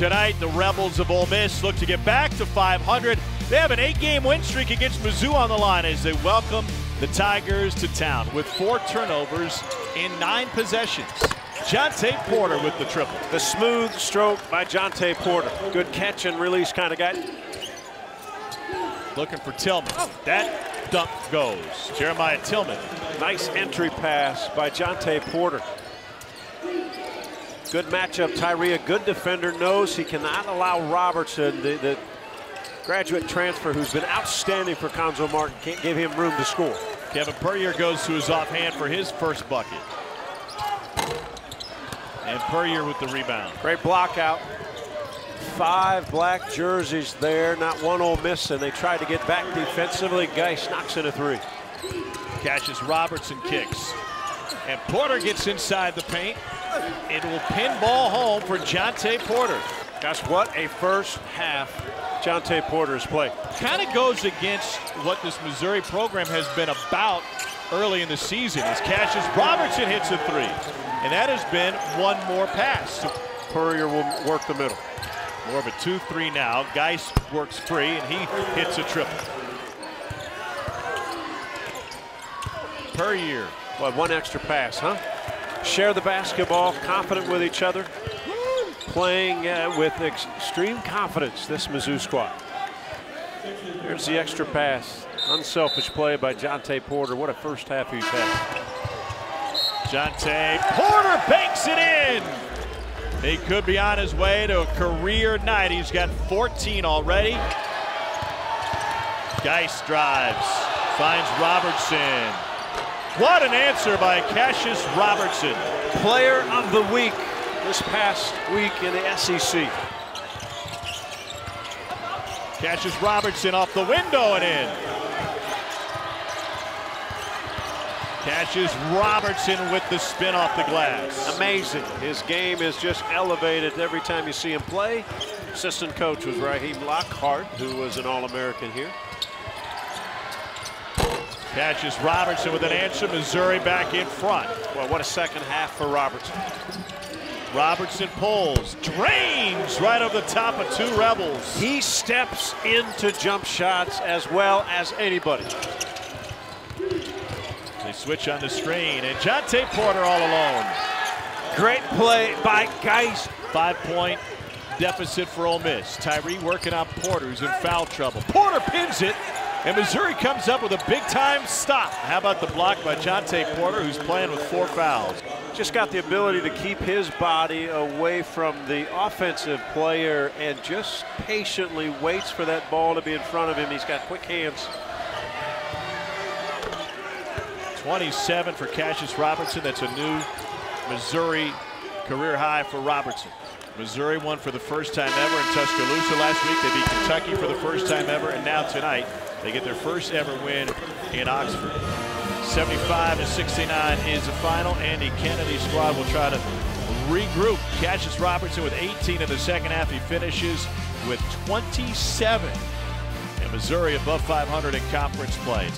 Tonight, the Rebels of Ole Miss look to get back to 500. They have an 8-game win streak against Mizzou on the line as they welcome the Tigers to town with 4 turnovers in 9 possessions. Jontay Porter with the triple. The smooth stroke by Jontay Porter. Good catch and release kind of guy. Looking for Tilmon. That dump goes. Jeremiah Tilmon. Nice entry pass by Jontay Porter. Good matchup, Tyree, a good defender, knows he cannot allow Robertson, the graduate transfer who's been outstanding for Cuonzo Martin, can't give him room to score. Kevin Puryear goes to his offhand for his first bucket. And Puryear with the rebound. Great block out. 5 black jerseys there, not one Ole Miss, and they tried to get back defensively. Geis knocks in a 3. Kassius Robertson kicks. And Porter gets inside the paint. It will pinball home for Jontay Porter. Gosh, what a first half Jontay Porter's play. Kind of goes against what this Missouri program has been about early in the season as Kassius Robertson hits a 3. And that has been one more pass. Puryear will work the middle. More of a 2-3 now. Geis works free and he hits a triple. Puryear. Well, one extra pass, huh? Share the basketball, confident with each other, playing with extreme confidence, this Mizzou squad. There's the extra pass. Unselfish play by Jontay Porter. What a first half he's had. Jontay Porter banks it in. He could be on his way to a career night. He's got 14 already. Geis drives, finds Robertson. What an answer by Kassius Robertson. Player of the week this past week in the SEC. Kassius Robertson off the window and in. Kassius Robertson with the spin off the glass. Amazing. His game is just elevated every time you see him play. Assistant coach was Raheem Lockhart, who was an All-American here. Kassius Robertson with an answer. Missouri back in front. Well, what a second half for Robertson. Robertson pulls, drains right over the top of 2 Rebels. He steps into jump shots as well as anybody. They switch on the screen, and Jontay Porter all alone. Great play by Geis. 5-point deficit for Ole Miss. Tyree working on Porter, who's in foul trouble. Porter pins it. And Missouri comes up with a big-time stop. How about the block by Jontay Porter, who's playing with 4 fouls? Just got the ability to keep his body away from the offensive player and just patiently waits for that ball to be in front of him. He's got quick hands. 27 for Kassius Robertson. That's a new Missouri career high for Robertson. Missouri won for the first time ever in Tuscaloosa last week. They beat Kentucky for the first time ever, and now tonight they get their first ever win in Oxford. 75-69 is the final. Andy Kennedy's squad will try to regroup. Kassius Robertson with 18 in the second half. He finishes with 27. And Missouri above 500 in conference play.